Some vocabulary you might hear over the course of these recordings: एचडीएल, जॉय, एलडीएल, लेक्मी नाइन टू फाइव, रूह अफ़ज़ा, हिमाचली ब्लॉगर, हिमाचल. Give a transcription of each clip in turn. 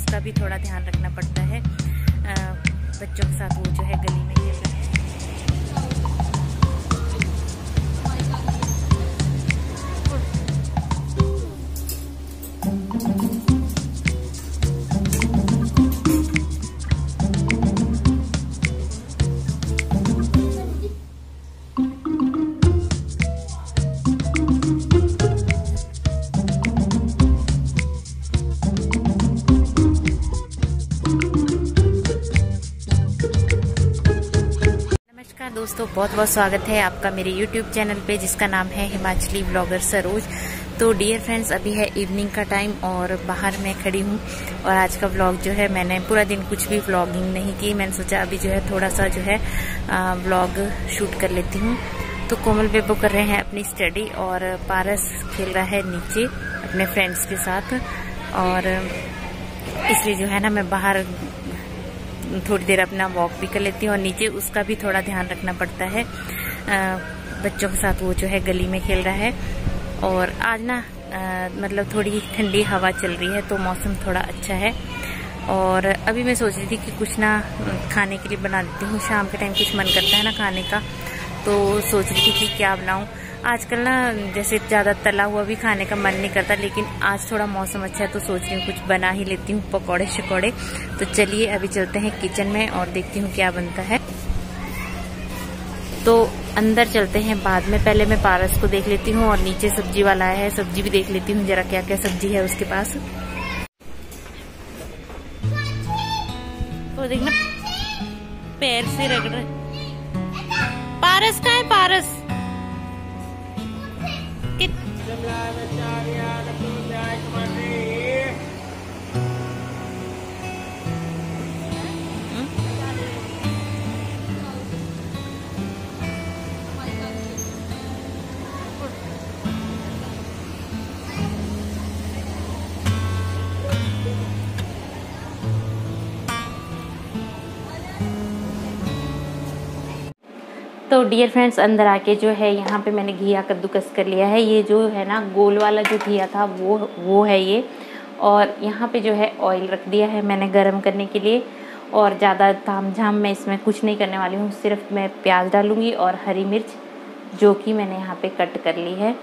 उसका भी थोड़ा ध्यान रखना पड़ता है। बच्चों के साथ वो जो है गली में खेल रहे हैं। दोस्तों बहुत बहुत स्वागत है आपका मेरे YouTube चैनल पे जिसका नाम है हिमाचली ब्लॉगर सरोज। तो डियर फ्रेंड्स अभी है इवनिंग का टाइम और बाहर मैं खड़ी हूँ और आज का व्लॉग जो है मैंने पूरा दिन कुछ भी व्लॉगिंग नहीं की। मैंने सोचा अभी जो है थोड़ा सा जो है व्लॉग शूट कर लेती हूँ। तो कोमल बेबो कर रहे हैं अपनी स्टडी और पारस खेल रहा है नीचे अपने फ्रेंड्स के साथ और इसलिए जो है ना मैं बाहर थोड़ी देर अपना वॉक भी कर लेती हूँ और नीचे उसका भी थोड़ा ध्यान रखना पड़ता है। बच्चों के साथ वो जो है गली में खेल रहा है और आज ना मतलब थोड़ी ठंडी हवा चल रही है तो मौसम थोड़ा अच्छा है। और अभी मैं सोच रही थी कि कुछ ना खाने के लिए बना देती हूँ, शाम के टाइम कुछ मन करता है ना खाने का, तो सोच रही थी कि क्या बनाऊँ। आजकल ना जैसे ज़्यादा तला हुआ भी खाने का मन नहीं करता, लेकिन आज थोड़ा मौसम अच्छा है तो सोच रही हूँ कुछ बना ही लेती हूँ, पकौड़े शकौड़े। तो चलिए अभी चलते हैं किचन में और देखती हूँ क्या बनता है। तो अंदर चलते हैं बाद में, पहले मैं पारस को देख लेती हूँ और नीचे सब्जी वाला आया है, सब्जी भी देख लेती हूँ जरा क्या क्या सब्जी है उसके पास। तो देखना पैर से रगड़ रहा पारस का है। पारस तो डियर फ्रेंड्स अंदर आके जो है यहाँ पे मैंने घिया कद्दूकस कर लिया है। ये जो है ना गोल वाला जो घिया था वो है ये। और यहाँ पे जो है ऑयल रख दिया है मैंने गरम करने के लिए और ज़्यादा ताम झाम मैं इसमें कुछ नहीं करने वाली हूँ, सिर्फ मैं प्याज डालूँगी और हरी मिर्च जो कि मैंने यहाँ पे कट कर ली है।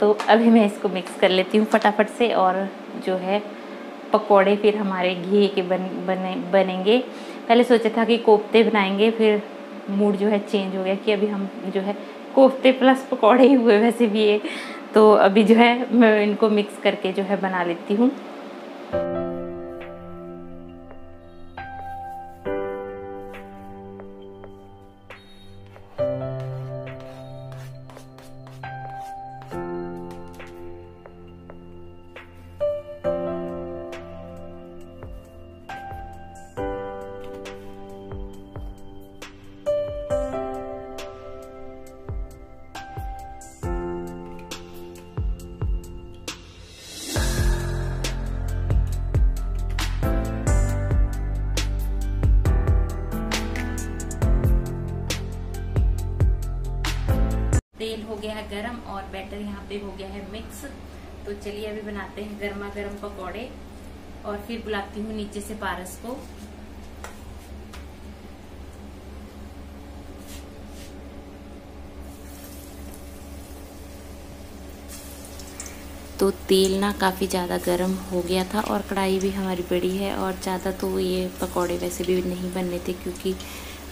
तो अभी मैं इसको मिक्स कर लेती हूँ फटाफट से और जो है पकौड़े फिर हमारे घी के बनेंगे। पहले सोचा था कि कोफ्ते बनाएंगे, फिर मूड जो है चेंज हो गया कि अभी हम जो है कोफ्ते प्लस पकौड़े ही हुए वैसे भी ये। तो अभी जो है मैं इनको मिक्स करके जो है बना लेती हूँ। तेल हो गया है गरम और बैटर यहाँ पे हो गया है मिक्स। तो चलिए अभी बनाते हैं गर्मा गर्म पकौड़े और फिर बुलाती हूँ नीचे से पारस को। तो तेल ना काफ़ी ज़्यादा गर्म हो गया था और कढ़ाई भी हमारी बड़ी है और ज़्यादा तो ये पकौड़े वैसे भी नहीं बनने थे क्योंकि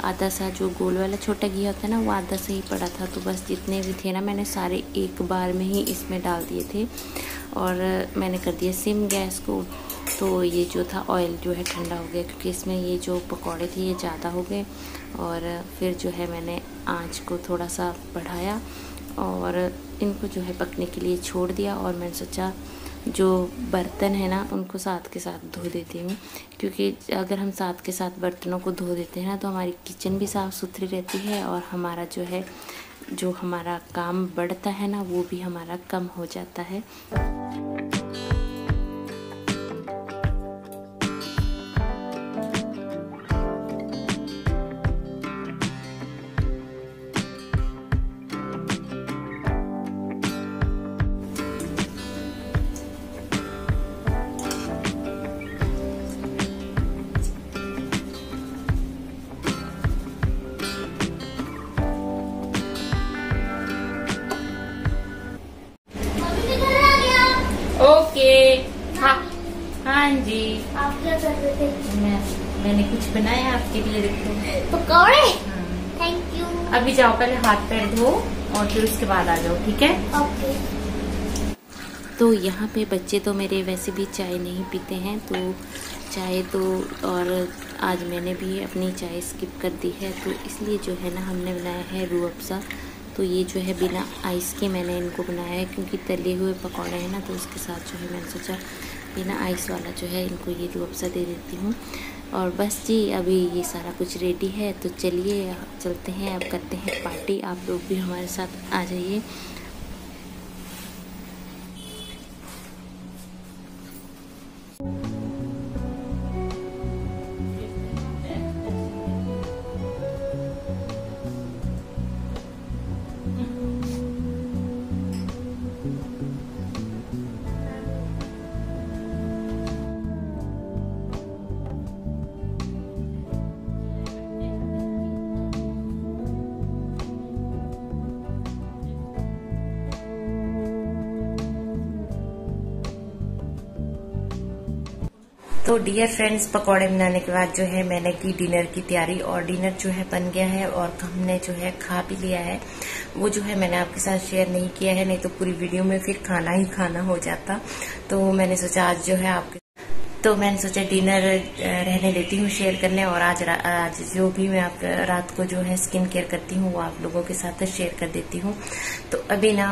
आधा सा जो गोल वाला छोटा घी होता है ना वो आधा सा ही पड़ा था। तो बस जितने भी थे ना मैंने सारे एक बार में ही इसमें डाल दिए थे और मैंने कर दिया सिम गैस को। तो ये जो था ऑयल जो है ठंडा हो गया क्योंकि इसमें ये जो पकौड़े थे ये ज़्यादा हो गए और फिर जो है मैंने आँच को थोड़ा सा बढ़ाया और इनको जो है पकने के लिए छोड़ दिया। और मैंने सोचा जो बर्तन है ना उनको साथ के साथ धो देती हूँ क्योंकि अगर हम साथ के साथ बर्तनों को धो देते हैं ना तो हमारी किचन भी साफ़ सुथरी रहती है और हमारा जो हमारा काम बढ़ता है ना वो भी हमारा कम हो जाता है। हाँ जी, आप क्या कर रहे थे? मैंने कुछ बनाया आपके लिए, देखो पकौड़े। Thank you. अभी जाओ, पहले हाथ पैर धो और फिर उसके बाद आ जाओ, ठीक है? ओके। तो यहाँ पे बच्चे तो मेरे वैसे भी चाय नहीं पीते हैं, तो चाय तो, और आज मैंने भी अपनी चाय स्किप कर दी है, तो इसलिए जो है ना हमने बनाया है रूह अफ़ज़ा। तो ये जो है बिना आइस के मैंने इनको बनाया है, क्योंकि तले हुए पकौड़े हैं ना, तो उसके साथ जो है मैंने सोचा बिना आइस वाला जो है इनको ये रूह अफ़ज़ा दे देती हूँ। और बस जी, अभी ये सारा कुछ रेडी है, तो चलिए चलते हैं, अब करते हैं पार्टी। आप लोग भी हमारे साथ आ जाइए। तो डियर फ्रेंड्स, पकौड़े बनाने के बाद जो है मैंने की डिनर की तैयारी, और डिनर जो है बन गया है और हमने जो है खा भी लिया है। वो जो है मैंने आपके साथ शेयर नहीं किया है, नहीं तो पूरी वीडियो में फिर खाना ही खाना हो जाता। तो मैंने सोचा आज जो है आपके, तो मैंने सोचा डिनर रहने देती हूँ शेयर करने, और आज जो भी मैं आप रात को जो है स्किन केयर करती हूँ वो आप लोगों के साथ शेयर कर देती हूँ। तो अभी ना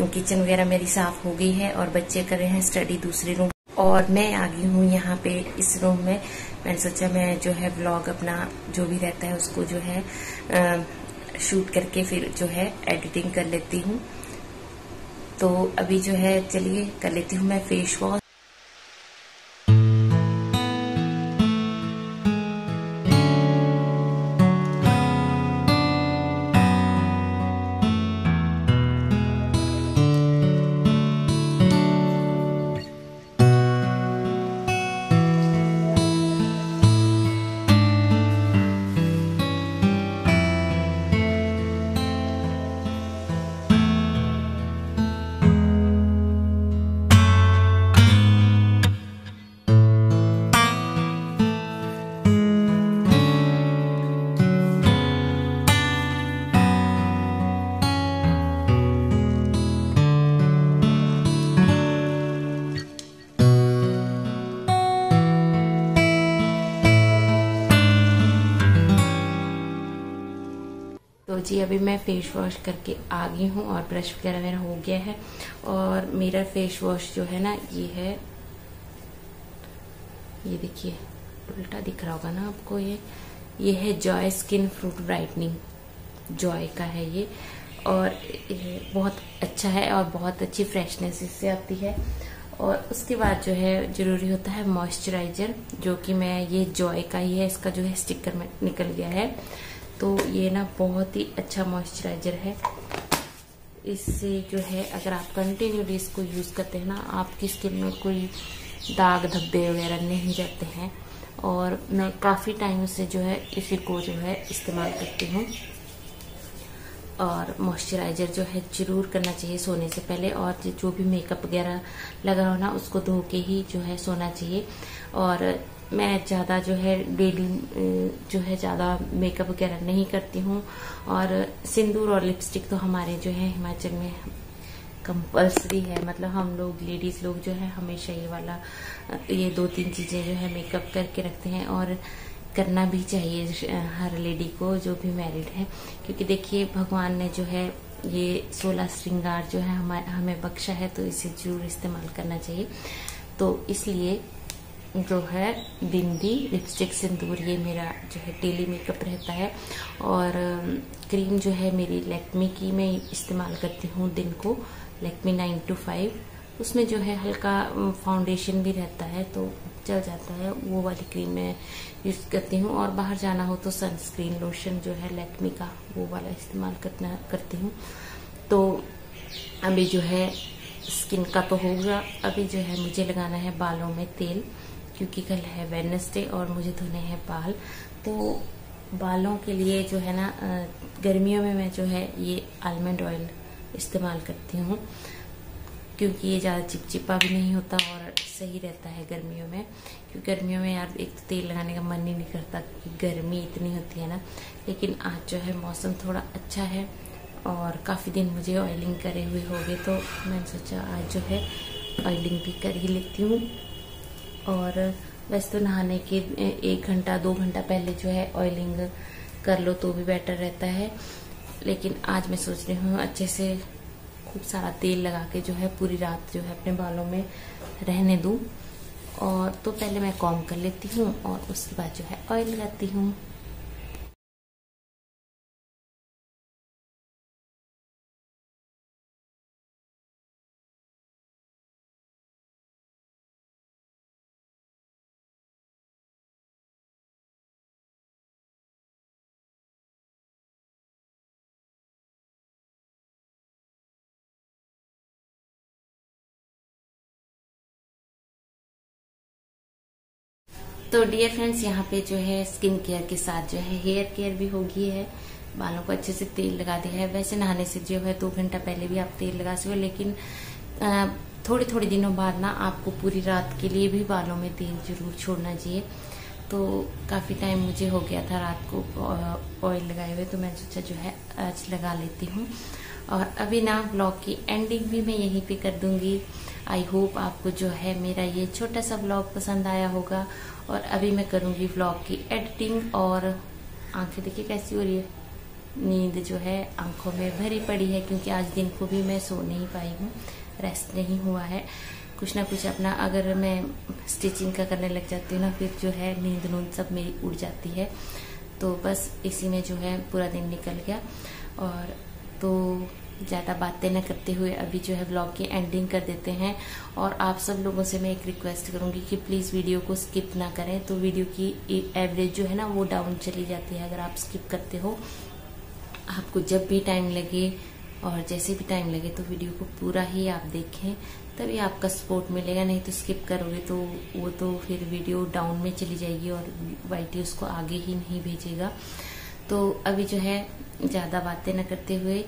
किचन वगैरह मेरी साफ हो गई है और बच्चे कर रहे हैं स्टडी दूसरे रूम, और मैं आ गई हूँ यहाँ पे इस रूम में। मैंने सोचा मैं जो है व्लॉग अपना जो भी रहता है उसको जो है शूट करके फिर जो है एडिटिंग कर लेती हूँ। तो अभी जो है चलिए कर लेती हूँ मैं फेस वॉश। जी अभी मैं फेस वॉश करके आ गई हूँ और ब्रश वगैरह मेरा हो गया है, और मेरा फेस वॉश जो है ना ये है, ये देखिए उल्टा दिख रहा होगा ना आपको, ये है जॉय skin fruit brightening, जॉय का है ये, और ये बहुत अच्छा है और बहुत अच्छी फ्रेशनेस इससे आती है। और उसके बाद जो है जरूरी होता है मॉइस्चराइजर, जो कि मैं ये जॉय का ही है, इसका जो है स्टिकर में निकल गया है। तो ये ना बहुत ही अच्छा मॉइस्चराइजर है, इससे जो है अगर आप कंटिन्यूली इसको यूज़ करते हैं ना, आपकी स्किन में कोई दाग धब्बे वगैरह नहीं जाते हैं। और मैं काफ़ी टाइम से जो है इसी को जो है इस्तेमाल करती हूँ, और मॉइस्चराइजर जो है ज़रूर करना चाहिए सोने से पहले, और जो भी मेकअप वगैरह लगा हो ना उसको धो के ही जो है सोना चाहिए। और मैं ज़्यादा जो है डेली जो है ज़्यादा मेकअप वगैरह नहीं करती हूँ, और सिंदूर और लिपस्टिक तो हमारे जो है हिमाचल में कंपल्सरी है, मतलब हम लोग लेडीज़ लोग जो है हमेशा ये वाला, ये दो तीन चीज़ें जो है मेकअप करके रखते हैं, और करना भी चाहिए हर लेडी को जो भी मैरिड है, क्योंकि देखिए भगवान ने जो है ये 16 श्रृंगार जो है हमें बख्शा है, तो इसे जरूर इस्तेमाल करना चाहिए। तो इसलिए जो है बिंदी, लिपस्टिक, सिंदूर ये मेरा जो है डेली मेकअप रहता है। और क्रीम जो है मेरी लेक्मी की मैं इस्तेमाल करती हूँ दिन को, लेक्मी 9 to 5, उसमें जो है हल्का फाउंडेशन भी रहता है तो चल जाता है, वो वाली क्रीम मैं यूज़ करती हूँ। और बाहर जाना हो तो सनस्क्रीन लोशन जो है लेक्मी का वो वाला इस्तेमाल करती हूँ। तो अभी जो है स्किन का तो हो गया, अभी जो है मुझे लगाना है बालों में तेल, क्योंकि कल है वेडनेसडे और मुझे धोने हैं बाल। तो बालों के लिए जो है ना गर्मियों में मैं जो है ये आलमंड ऑयल इस्तेमाल करती हूँ, क्योंकि ये ज़्यादा चिपचिपा भी नहीं होता और सही रहता है गर्मियों में। क्योंकि गर्मियों में यार एक तो तेल लगाने का मन ही नहीं करता क्योंकि गर्मी इतनी होती है ना। लेकिन आज जो है मौसम थोड़ा अच्छा है और काफ़ी दिन मुझे ऑयलिंग करे हुए हो गए, तो मैंने सोचा आज जो है ऑयलिंग भी कर ही लेती हूँ। और वैसे तो नहाने के 1 घंटा 2 घंटा पहले जो है ऑयलिंग कर लो तो भी बेटर रहता है, लेकिन आज मैं सोच रही हूँ अच्छे से खूब सारा तेल लगा के जो है पूरी रात जो है अपने बालों में रहने दूँ। और तो पहले मैं कॉम कर लेती हूँ और उसके बाद जो है ऑयल लगाती हूँ। तो डियर फ्रेंड्स, यहाँ पे जो है स्किन केयर के साथ जो है हेयर केयर भी होगी है। बालों को अच्छे से तेल लगा दिया है। वैसे नहाने से जो है 2 घंटा पहले भी आप तेल लगा सकते हो, लेकिन थोड़े थोड़े दिनों बाद ना आपको पूरी रात के लिए भी बालों में तेल जरूर छोड़ना चाहिए। तो काफ़ी टाइम मुझे हो गया था रात को ऑयल लगाए हुए, तो मैंने सोचा जो है आज लगा लेती हूँ। और अभी ना ब्लॉग की एंडिंग भी मैं यहीं पे कर दूंगी। आई होप आपको जो है मेरा ये छोटा सा ब्लॉग पसंद आया होगा। और अभी मैं करूंगी ब्लॉग की एडिटिंग। और आंखें देखिए कैसी हो रही है, नींद जो है आंखों में भरी पड़ी है क्योंकि आज दिन को भी मैं सो नहीं पाई हूँ, रेस्ट नहीं हुआ है। कुछ ना कुछ अपना अगर मैं स्टिचिंग का करने लग जाती हूँ ना, फिर जो है नींद नूंद सब मेरी उड़ जाती है। तो बस इसी में जो है पूरा दिन निकल गया। और तो ज़्यादा बातें न करते हुए अभी जो है व्लॉग की एंडिंग कर देते हैं। और आप सब लोगों से मैं एक रिक्वेस्ट करूंगी कि प्लीज़ वीडियो को स्किप ना करें। तो वीडियो की एवरेज जो है ना वो डाउन चली जाती है अगर आप स्किप करते हो। आपको जब भी टाइम लगे और जैसे भी टाइम लगे तो वीडियो को पूरा ही आप देखें, तभी आपका सपोर्ट मिलेगा। नहीं तो स्किप करोगे तो वो तो फिर वीडियो डाउन में चली जाएगी और वाइटी उसको आगे ही नहीं भेजेगा। तो अभी जो है ज़्यादा बातें न करते हुए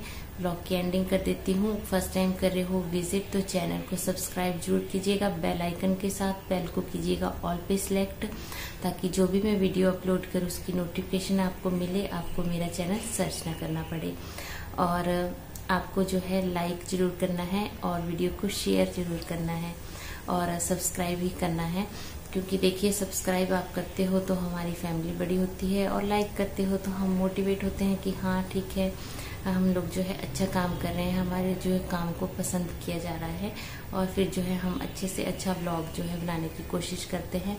ब्लॉग की एंडिंग कर देती हूँ। फर्स्ट टाइम कर रहे हो विजिट तो चैनल को सब्सक्राइब जरूर कीजिएगा। बेल आइकन के साथ बेल को कीजिएगा ऑल पे सिलेक्ट, ताकि जो भी मैं वीडियो अपलोड करूँ उसकी नोटिफिकेशन आपको मिले, आपको मेरा चैनल सर्च ना करना पड़े। और आपको जो है लाइक जरूर करना है और वीडियो को शेयर जरूर करना है और सब्सक्राइब ही करना है, क्योंकि देखिए सब्सक्राइब आप करते हो तो हमारी फैमिली बड़ी होती है और लाइक करते हो तो हम मोटिवेट होते हैं कि हाँ ठीक है, हम लोग जो है अच्छा काम कर रहे हैं, हमारे जो है काम को पसंद किया जा रहा है। और फिर जो है हम अच्छे से अच्छा ब्लॉग जो है बनाने की कोशिश करते हैं।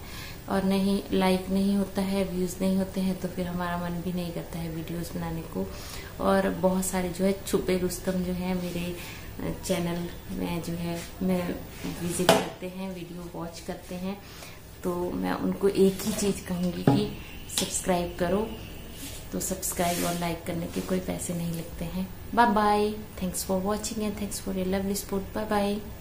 और नहीं लाइक नहीं होता है, व्यूज़ नहीं होते हैं, तो फिर हमारा मन भी नहीं करता है वीडियोज़ बनाने को। और बहुत सारे जो है छुपे रुस्तम जो है मेरे चैनल में जो है मैं विजिट करते हैं, वीडियो वॉच करते हैं। तो मैं उनको एक ही चीज़ कहूँगी कि सब्सक्राइब करो। तो सब्सक्राइब और लाइक करने के कोई पैसे नहीं लगते हैं। Bye bye, thanks for watching and thanks for your lovely support. Bye bye.